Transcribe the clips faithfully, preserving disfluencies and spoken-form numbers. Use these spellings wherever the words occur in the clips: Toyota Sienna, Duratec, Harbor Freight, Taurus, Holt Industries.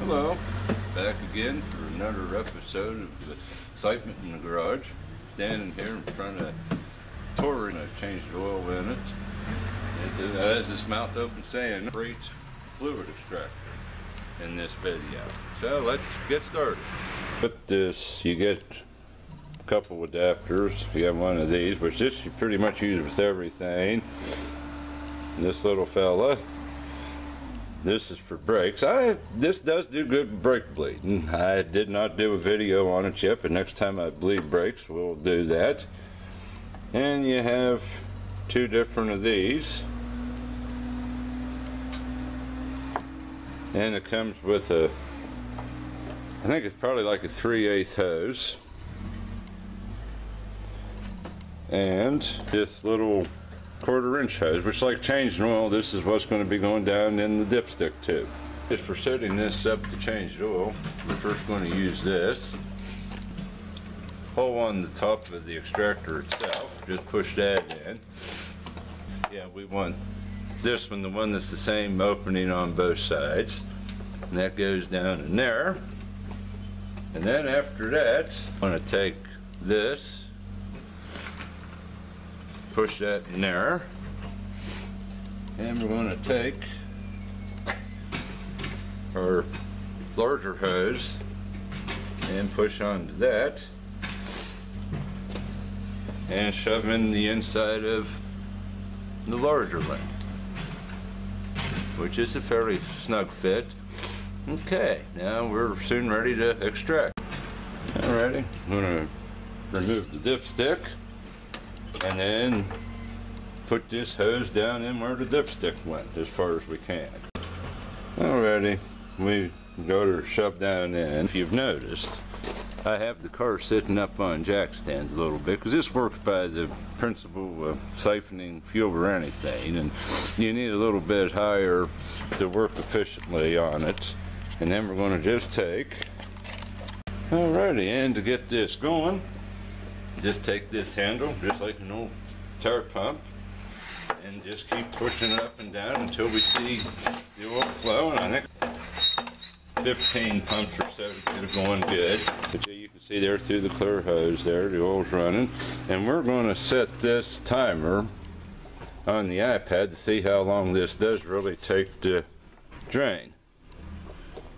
Hello, back again for another episode of the Excitement in the Garage. Standing here in front of Taurus, I changed the oil in it. It has this mouth open saying Freight fluid extractor in this video. So let's get started. With this, you get a couple adapters. You have one of these, which this you pretty much use with everything. This little fella. This is for brakes. I this does do good brake bleeding. I did not do a video on it yet, but next time I bleed brakes, we'll do that. And you have two different of these. And it comes with a, I think it's probably like a three eighths hose. And this little quarter inch hose, which like changing oil, this is what's going to be going down in the dipstick tube. Just for setting this up to change the oil, we're first going to use this hole on the top of the extractor itself. Just push that in. Yeah, we want this one, the one that's the same opening on both sides, and that goes down in there. And then after that, I'm going to take this, push that in there, and we're going to take our larger hose and push onto that and shove in the inside of the larger one, which is a fairly snug fit. Okay, now we're soon ready to extract. Alrighty, I'm going to remove the dipstick and then put this hose down in where the dipstick went as far as we can. Alrighty, we go to shove down in. If you've noticed, I have the car sitting up on jack stands a little bit because this works by the principle of siphoning fuel or anything, and you need a little bit higher to work efficiently on it. And then we're going to just take, alrighty, and to get this going, just take this handle, just like an old tire pump, and just keep pushing it up and down until we see the oil flow. And I think fifteen pumps or so that are going good. But you can see there through the clear hose there, the oil's running. And we're going to set this timer on the iPad to see how long this does really take to drain.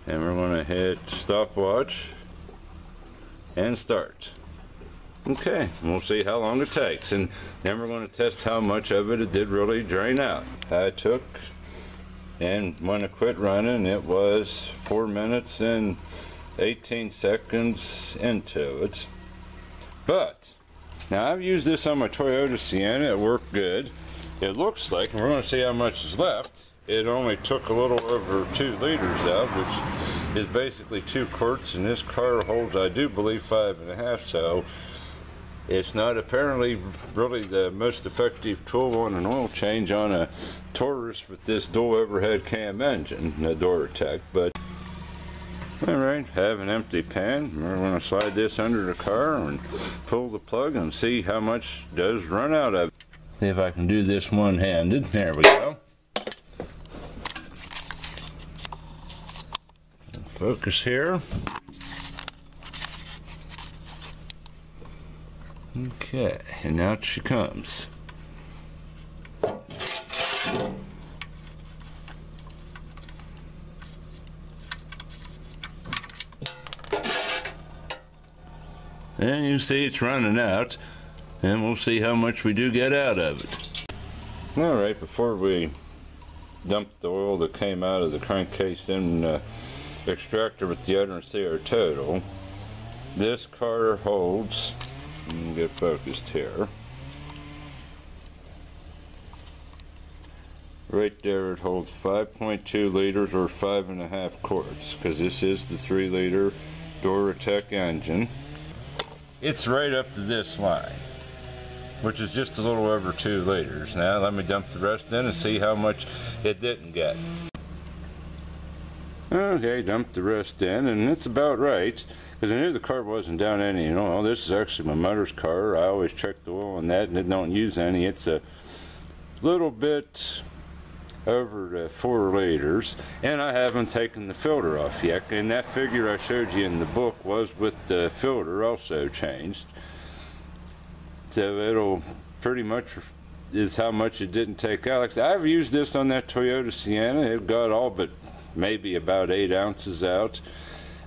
And we're going to hit stopwatch and start. Okay, we'll see how long it takes, and then we're going to test how much of it it did really drain out. I took, and when it quit running, it was four minutes and eighteen seconds into it. But now I've used this on my Toyota Sienna. It worked good. It looks like, and we're going to see how much is left, it only took a little over two liters out, which is basically two quarts, and this car holds, I do believe, five and a half, so it's not apparently really the most effective tool on an oil change on a Taurus with this dual overhead cam engine, the Duratec. But alright, have an empty pan. We're going to slide this under the car and pull the plug and see how much does run out of it. See if I can do this one-handed. There we go. Focus here. Okay, and out she comes. And you see it's running out, and we'll see how much we do get out of it. Alright, before we dump the oil that came out of the crankcase in the extractor with the other and see our total, this car holds, and get focused here. Right there it holds five point two liters or five and a half quarts, because this is the three liter Duratec engine. It's right up to this line, which is just a little over two liters. Now let me dump the rest in and see how much it didn't get. Okay, dumped the rest in, and it's about right, because I knew the car wasn't down any oil. This is actually my mother's car. I always check the oil on that, and it don't use any. It's a little bit over to four liters, and I haven't taken the filter off yet, and that figure I showed you in the book was with the filter also changed. So it'll pretty much is how much it didn't take out. Like, I've used this on that Toyota Sienna. It got all but maybe about eight ounces out.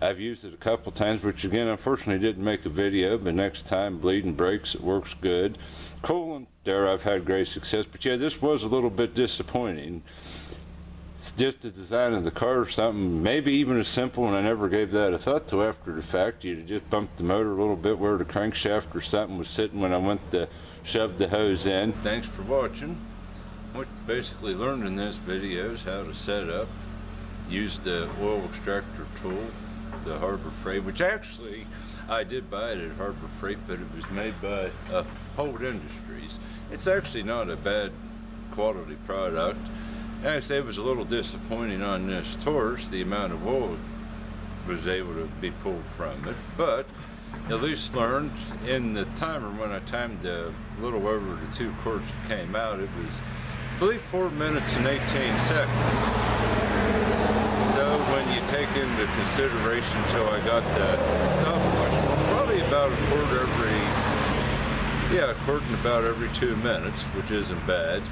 I've used it a couple times, which again, unfortunately didn't make a video, but next time, bleeding breaks, it works good. Coolant there, I've had great success, but yeah, this was a little bit disappointing. It's just the design of the car or something, maybe even as simple, and I never gave that a thought till after the fact. You'd just bumped the motor a little bit where the crankshaft or something was sitting when I went to shove the hose in. Thanks for watching. What you basically learned in this video is how to set up, use the oil extractor tool, the Harbor Freight, which actually I did buy it at Harbor Freight, but it was made by uh, Holt Industries. It's actually not a bad quality product. Actually, it was a little disappointing on this Taurus, the amount of oil was able to be pulled from it, but at least learned in the timer when I timed a little over the two quarts that came out, it was, I believe, four minutes and eighteen seconds. So when you take into consideration till I got the stopwatch, probably about a quart every, yeah, a quart in about every two minutes, which isn't bad.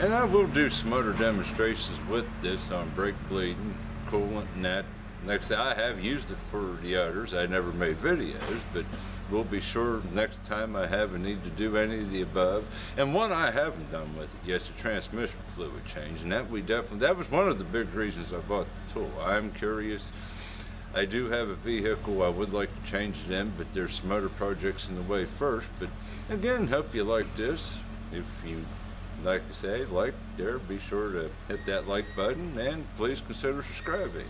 And I will do some other demonstrations with this on brake bleeding, coolant, and that. Next, I have used it for the others. I never made videos, but we'll be sure next time I have a need to do any of the above. And one I haven't done with it yet is the transmission fluid change, and that we definitely, that was one of the big reasons I bought the tool. I'm curious. I do have a vehicle I would like to change it in, but there's some other projects in the way first. But again, hope you like this. If you, like I say, like, there, be sure to hit that like button, and please consider subscribing.